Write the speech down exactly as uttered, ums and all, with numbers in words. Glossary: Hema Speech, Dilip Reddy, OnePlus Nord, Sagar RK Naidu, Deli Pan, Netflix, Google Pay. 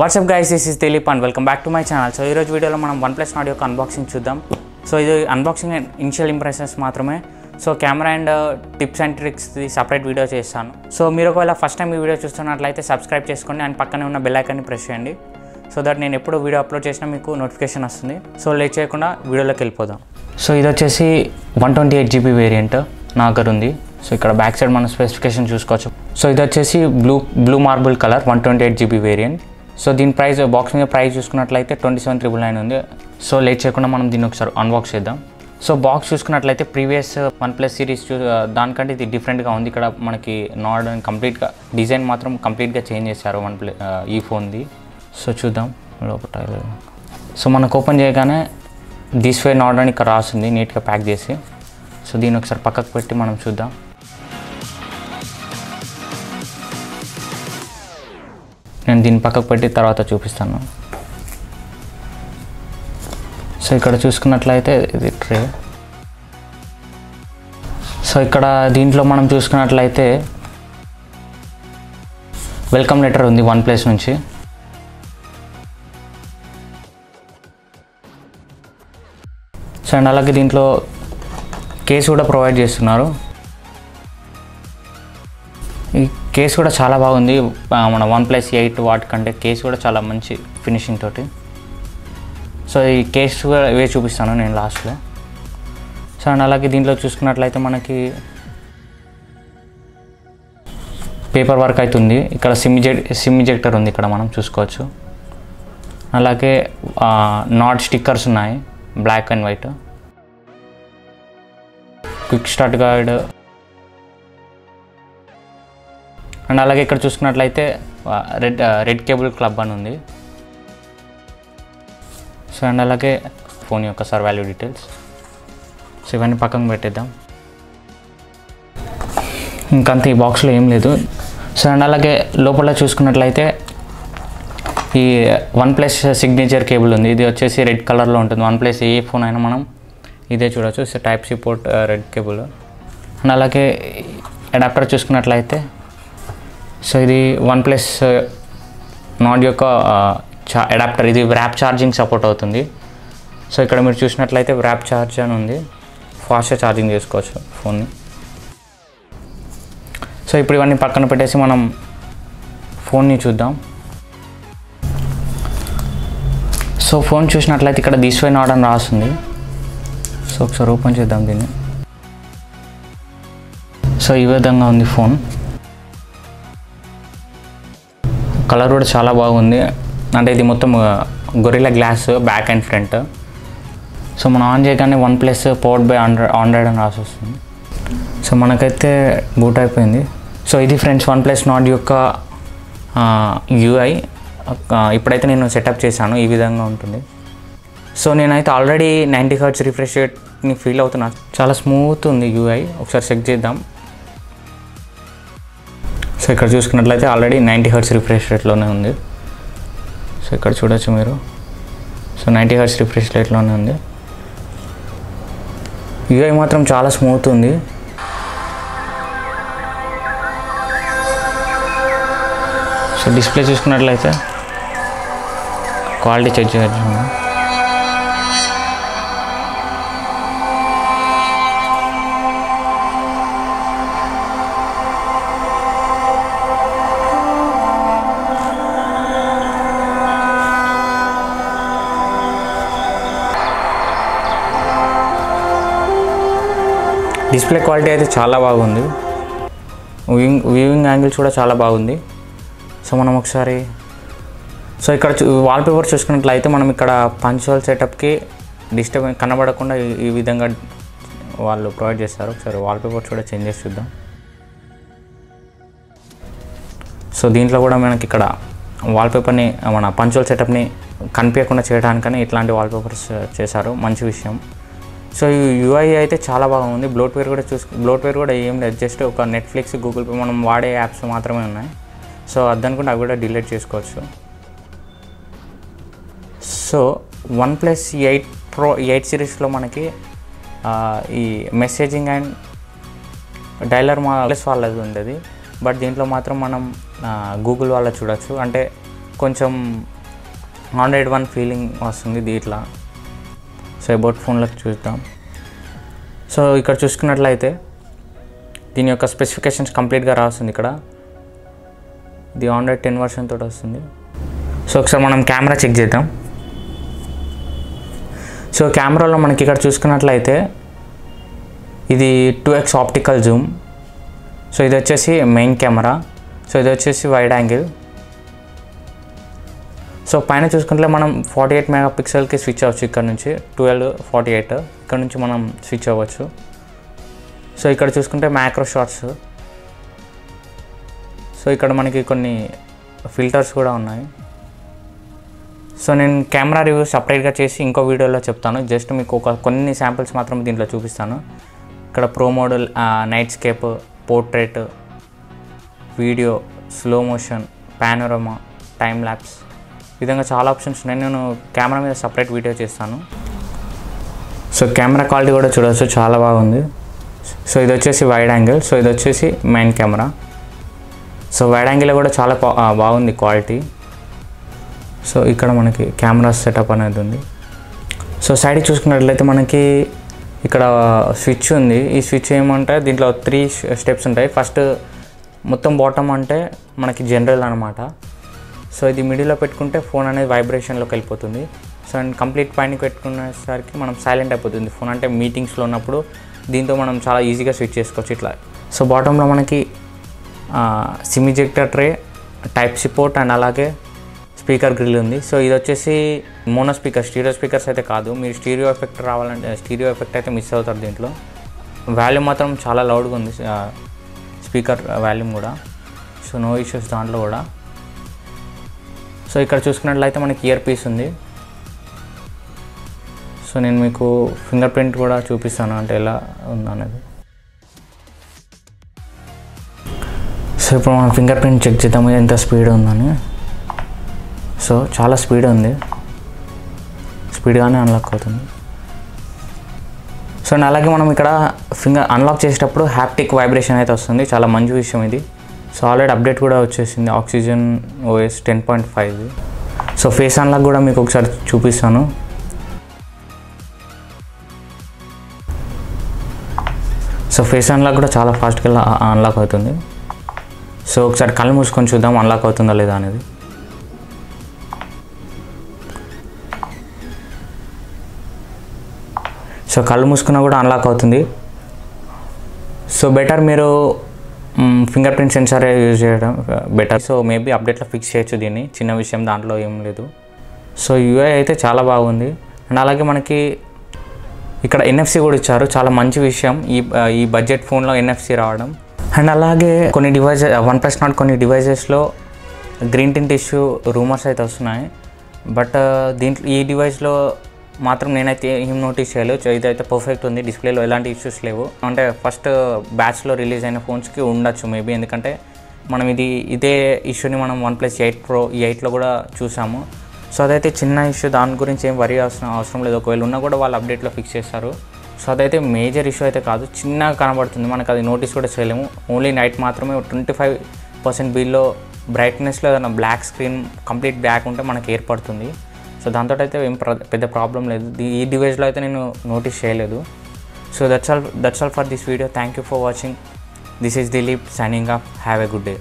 What's up guys, this is Deli Pan. Welcome back to my channel. So, ఈరోజు వీడియోలో మనం OnePlus Nord యొక్క unboxing చూద్దాం. So ఇది అన్బాక్సింగ్ అండ్ ఇనిషియల్ ఇంప్రెషన్స్ మాత్రమే. So camera and tips and tricks the separate video చేస్తాను. So మీరు ఒకవేళ ఫస్ట్ టైం ఈ వీడియో చూస్తున్నట్లయితే సబ్స్క్రైబ్ చేసుకోండి అండ్ పక్కనే ఉన్న బెల్ ఐకాన్ని ప్రెస్ చేయండి. సో దట్ నేను ఎప్పుడు వీడియో అప్లోడ్ చేసినా మీకు నోటిఫికేషన్ వస్తుంది. సో లేట్ చేయకుండా వీడియోలోకి వెళ్ళిపోదాం. సో ఇది వచ్చేసి one twenty eight GB variant నా దగ్గర ఉంది. సో ఇక్కడ బ్యాక్ సైడ్ మనం స్పెసిఫికేషన్ చూసుకోవచ్చు. సో ఇది వచ్చేసి blue blue marble colour one twenty eight GB variant. So దీని ప్రైస్ బాక్స్ మీద ప్రైస్ చూసుకున్నట్లయితే ట్వంటీ సెవెన్ ట్రిపుల్ నైన్ ఉంది. సో లేట్ చేయకుండా మనం దీన్ని ఒకసారి అన్బాక్స్ చేద్దాం. సో బాక్స్ చూసుకున్నట్లయితే ప్రీవియస్ వన్ ప్లస్ సిరీస్ చూ దానికంటే ఇది డిఫరెంట్గా ఉంది. ఇక్కడ మనకి నార్డ్ అని కంప్లీట్గా డిజైన్ మాత్రం కంప్లీట్గా చేంజ్ చేశారు వన్ ప్లస్ ఈ ఫోన్ది. సో చూద్దాం లోపల. సో మనకు ఓపెన్ చేయగానే దిస్ వే నార్డ్ అని ఇక్కడ రాస్తుంది నీట్గా ప్యాక్ చేసి. సో దీన్ని ఒకసారి పక్కకు పెట్టి మనం చూద్దాం. నేను దీన్ని పక్కకు పెట్టి తర్వాత చూపిస్తాను. సో ఇక్కడ చూసుకున్నట్లయితే ఇది ట్రే. సో ఇక్కడ దీంట్లో మనం చూసుకున్నట్లయితే వెల్కమ్ లెటర్ ఉంది వన్ ప్లస్ నుంచి. సో అండ్ అలాగే దీంట్లో కేస్ కూడా ప్రొవైడ్ చేస్తున్నారు. ఈ కేస్ కూడా చాలా బాగుంది. మన వన్ ప్లస్ ఎయిట్ వాట్ కంటే కేస్ కూడా చాలా మంచి ఫినిషింగ్ తోటి. సో ఈ కేస్ కూడా ఇవే చూపిస్తాను నేను లాస్ట్లో. సో అండ్ అలాగే దీంట్లో చూసుకున్నట్లయితే మనకి పేపర్ వర్క్ అవుతుంది. ఇక్కడ సిమ్ జెక్ సిమ్ ఇజెక్టర్ ఉంది ఇక్కడ మనం చూసుకోవచ్చు. అలాగే నాట్ స్టిక్కర్స్ ఉన్నాయి black and white. Quick start gourd and అలాగే ఇక్కడ చూసుకున్నట్లయితే రెడ్ రెడ్ కేబుల్ క్లబ్ అని ఉంది. సో అండ్ అలాగే ఫోన్ యొక్క సార్ వాల్యూ డీటెయిల్స్. సో ఇవన్నీ పక్కన పెట్టేద్దాం. ఇంకంత ఈ బాక్స్లో ఏం లేదు. సో అండ్ అలాగే లోపల చూసుకున్నట్లయితే ఈ వన్ ప్లస్ సిగ్నేచర్ కేబుల్ ఉంది. ఇది వచ్చేసి రెడ్ కలర్లో ఉంటుంది. వన్ ప్లస్ ఏ ఫోన్ అయినా మనం ఇదే చూడవచ్చు. So type C port red cable. And అలాగే అడాప్టర్ చూసుకున్నట్లయితే సో ఇది వన్ ప్లస్ నార్డ్ యొక్క చా అడాప్టర్. ఇది ర్యాప్ ఛార్జింగ్ సపోర్ట్ అవుతుంది. సో ఇక్కడ మీరు చూసినట్లయితే ర్యాప్ ఛార్జ్ అని ఉంది. ఫాస్ట్గా ఛార్జింగ్ చేసుకోవచ్చు ఫోన్ని. సో ఇప్పుడు ఇవన్నీ పక్కన పెట్టేసి మనం ఫోన్ని చూద్దాం. సో ఫోన్ చూసినట్లయితే ఇక్కడ దిస్ వే నార్డ్ అని రాస్తుంది. సో ఒకసారి ఓపెన్ చేద్దాం దీన్ని. సో ఈ విధంగా ఉంది ఫోన్. కలర్ కూడా చాలా బాగుంది. అంటే ఇది మొత్తం gorilla glass back and front. So మనం ఆన్ చేయగానే OnePlus powered by Android Android అని రాసి వస్తుంది. సో మనకైతే బూట్ అయిపోయింది. సో ఇది ఫ్రెండ్స్ వన్ ప్లస్ నార్డ్ యొక్క యూఐ. ఇప్పుడైతే నేను సెటప్ చేశాను, ఈ విధంగా ఉంటుంది. సో నేనైతే ఆల్రెడీ నైంటీ హర్ట్స్ రిఫ్రెష్ రేట్ని ఫీల్ అవుతున్నాను. చాలా స్మూత్ ఉంది యూఐ. ఒకసారి చెక్ చేద్దాం. సో ఇక్కడ చూసుకున్నట్లయితే ఆల్రెడీ నైంటీ హర్ట్స్ రిఫ్రెష్ రేట్లోనే ఉంది. సో ఇక్కడ చూడొచ్చు మీరు. సో నైంటీ హర్ట్స్ రిఫ్రెష్ రేట్లోనే ఉంది. యూఐ మాత్రం చాలా స్మూత్ ఉంది. సో డిస్ప్లే చూసుకున్నట్లయితే క్వాలిటీ చెక్ చేయాలి. డిస్ప్లే క్వాలిటీ అయితే చాలా బాగుంది. వ్యూయింగ్ వ్యూయింగ్ యాంగిల్స్ కూడా చాలా బాగుంది. సో మనం ఒకసారి సో ఇక్కడ వాల్పేపర్ చూసుకున్నట్లయితే మనం ఇక్కడ పంచోల్ సెటప్కి డిస్టర్బెన్స్ కనబడకుండా ఈ విధంగా వాళ్ళు ప్రొవైడ్ చేస్తారు. ఒకసారి వాల్పేపర్ కూడా చేంజ్ చేసి చూద్దాం. సో దీంట్లో కూడా మనకి ఇక్కడ వాల్పేపర్ని మన పంచోల్ సెటప్ని కనిపించకుండా చేయడానికని ఇట్లాంటి వాల్పేపర్స్ చేశారు. మంచి విషయం. సో ఈ యూఐ అయితే చాలా బాగుంది. బ్లోట్వేర్ కూడా చూసు బ్లోట్వేర్ కూడా ఏం లేదు. జస్ట్ ఒక నెట్ఫ్లిక్స్, గూగుల్ పే మనం వాడే యాప్స్ మాత్రమే ఉన్నాయి. సో అదనుకుంటే అవి కూడా డిలీట్ చేసుకోవచ్చు. So OnePlus eight pro eight సిరీస్లో మనకి ఈ మెసేజింగ్ అండ్ డైలర్ మా ప్లస్ వాళ్ళది ఉండేది. బట్ దీంట్లో మాత్రం మనం గూగుల్ వాళ్ళ చూడవచ్చు. అంటే కొంచెం ఆండ్రాయిడ్ వన్ ఫీలింగ్ వస్తుంది దీంట్లో. సో అబౌట్ ఫోన్లకు చూద్దాం. సో ఇక్కడ చూసుకున్నట్లయితే దీని యొక్క స్పెసిఫికేషన్స్ కంప్లీట్గా రాస్తుంది ఇక్కడ. ఇది ఆండ్రాయిడ్ టెన్ వర్షన్ తోటి వస్తుంది. సో ఒకసారి మనం కెమెరా చెక్ చేద్దాం. సో కెమెరాలో మనకి ఇక్కడ చూసుకున్నట్లయితే ఇది two X optical zoom. So ఇది వచ్చేసి మెయిన్ కెమెరా. సో ఇది వచ్చేసి వైడ్ యాంగిల్. సో పైన చూసుకుంటే మనం ఫార్టీ ఎయిట్ మెగా పిక్సెల్కి స్విచ్ అవ్వచ్చు ఇక్కడ నుంచి. ట్వెల్వ్ ఫార్టీ ఎయిట్ ఇక్కడ నుంచి మనం స్విచ్ అవ్వచ్చు. సో ఇక్కడ చూసుకుంటే మ్యాక్రో షాట్స్. సో ఇక్కడ మనకి కొన్ని ఫిల్టర్స్ కూడా ఉన్నాయి. సో నేను కెమెరా రివ్యూ సపరేట్గా చేసి ఇంకో వీడియోలో చెప్తాను. జస్ట్ మీకు ఒక కొన్ని శాంపిల్స్ మాత్రం దీంట్లో చూపిస్తాను. ఇక్కడ pro model, nightscape, portrait, video, slow motion, panorama, time lapse, ఈ విధంగా చాలా ఆప్షన్స్ ఉన్నాయి. నేను కెమెరా మీద సపరేట్ వీడియో చేస్తాను. సో కెమెరా క్వాలిటీ కూడా చూడవచ్చు, చాలా బాగుంది. సో ఇది వచ్చేసి వైడ్ యాంగిల్. సో ఇది వచ్చేసి main camera. So wide angle కూడా చాలా బాగుంది క్వాలిటీ. సో ఇక్కడ మనకి కెమెరా సెటప్ అనేది ఉంది. సో సైడ్కి చూసుకున్నట్లయితే మనకి ఇక్కడ స్విచ్ ఉంది. ఈ స్విచ్ ఏమంటే దీంట్లో త్రీ స్టెప్స్ ఉంటాయి. ఫస్ట్ మొత్తం బాటమ్ అంటే మనకి జనరల్ అనమాట. సో ఇది మిడిల్లో పెట్టుకుంటే ఫోన్ అనేది వైబ్రేషన్లోకి వెళ్ళిపోతుంది. సో అండ్ కంప్లీట్ పైనకి పెట్టుకునేసరికి మనం సైలెంట్ అయిపోతుంది ఫోన్. అంటే మీటింగ్స్లో ఉన్నప్పుడు దీంతో మనం చాలా ఈజీగా స్విచ్ చేసుకోవచ్చు ఇట్లా. సో బాటంలో మనకి SIM ejector tray, type C port and అలాగే స్పీకర్ గ్రిల్ ఉంది. సో ఇది వచ్చేసి మోనో స్పీకర్, స్టీరియో స్పీకర్స్ అయితే కాదు. మీరు స్టీరియో ఎఫెక్ట్ రావాలంటే స్టీరియో ఎఫెక్ట్ అయితే మిస్ అవుతారు దీంట్లో. వాల్యూమ్ మాత్రం చాలా లౌడ్గా ఉంది స్పీకర్ వాల్యూమ్ కూడా. సో నో ఇష్యూస్ దాంట్లో కూడా. సో ఇక్కడ చూసుకున్నట్లయితే మనకి ఇయర్ పీస్ ఉంది. సో నేను మీకు ఫింగర్ ప్రింట్ కూడా చూపిస్తాను అంటే ఎలా ఉందనేది. సో ఇప్పుడు మనం ఫింగర్ ప్రింట్ చెక్ చేద్దాము ఎంత స్పీడ్ ఉందని. సో చాలా స్పీడ్ ఉంది, స్పీడ్గానే అన్లాక్ అవుతుంది. సో అలాగే మనం ఇక్కడ ఫింగర్ అన్లాక్ చేసేటప్పుడు హ్యాప్టిక్ వైబ్రేషన్ అయితే వస్తుంది. చాలా మంచి విషయం ఇది. సో ఆల్రెడీ అప్డేట్ కూడా వచ్చేసింది oxygen OS ten point five. So face unlock కూడా మీకు ఒకసారి చూపిస్తాను. సో ఫేస్ అన్లాక్ కూడా చాలా ఫాస్ట్గా అన్లాక్ అవుతుంది. సో ఒకసారి కళ్ళు మూసుకొని చూద్దాం అన్లాక్ అవుతుందా లేదా అనేది. సో కళ్ళు మూసుకున్నా కూడా అన్లాక్ అవుతుంది. సో బెటర్ మీరు ఫింగర్ ప్రింట్ సెన్సార్ యూజ్ చేయడం బెటర్. సో మేబీ అప్డేట్లో ఫిక్స్ చేయొచ్చు దీన్ని, చిన్న విషయం దాంట్లో ఏం లేదు. సో యూఐ అయితే చాలా బాగుంది. అండ్ అలాగే మనకి ఇక్కడ ఎన్ఎఫ్సి కూడా ఇచ్చారు, చాలా మంచి విషయం ఈ ఈ బడ్జెట్ ఫోన్లో ఎన్ఎఫ్సి రావడం. అండ్ అలాగే కొన్ని డివైజ్ వన్ ప్లస్ నాట్ కొన్ని డివైజెస్లో గ్రీన్ టింట్ ఇష్యూ రూమర్స్ అయితే వస్తున్నాయి. బట్ దీంట్లో ఈ డివైస్లో మాత్రం నేనైతే ఏం నోటీస్ చేయలేదు. ఇదైతే పర్ఫెక్ట్ ఉంది, డిస్ప్లేలో ఎలాంటి ఇష్యూస్ లేవు. అంటే ఫస్ట్ బ్యాచ్లో రిలీజ్ అయిన ఫోన్స్కి ఉండొచ్చు మేబీ, ఎందుకంటే మనం ఇది ఇదే ఇష్యూని మనం వన్ ప్లస్ ఎయిట్ ప్రో ఈ ఎయిట్లో కూడా చూసాము. సో అదైతే చిన్న ఇష్యూ, దాని గురించి ఏం వరీ అవసరం అవసరం లేదు. ఒకవేళ ఉన్నా కూడా వాళ్ళు అప్డేట్లో ఫిక్స్ చేస్తారు. సో అదైతే మేజర్ ఇష్యూ అయితే కాదు, చిన్నగా కనబడుతుంది మనకు, అది నోటీస్ కూడా చేయలేము. ఓన్లీ నైట్ మాత్రమే ట్వంటీ ఫైవ్ పర్సెంట్ బిల్లో బ్రైట్నెస్లో ఏదైనా బ్లాక్ స్క్రీన్ కంప్లీట్ బ్లాక్ ఉంటే మనకు ఏర్పడుతుంది. సో దాంతో అయితే ఏం పెద్ద ప్రాబ్లం లేదు, ఈ డివైస్లో అయితే నేను నోటీస్ చేయలేదు. So that's all that's all for this video. Thank you for watching. This is Dilip signing off. Have a good day.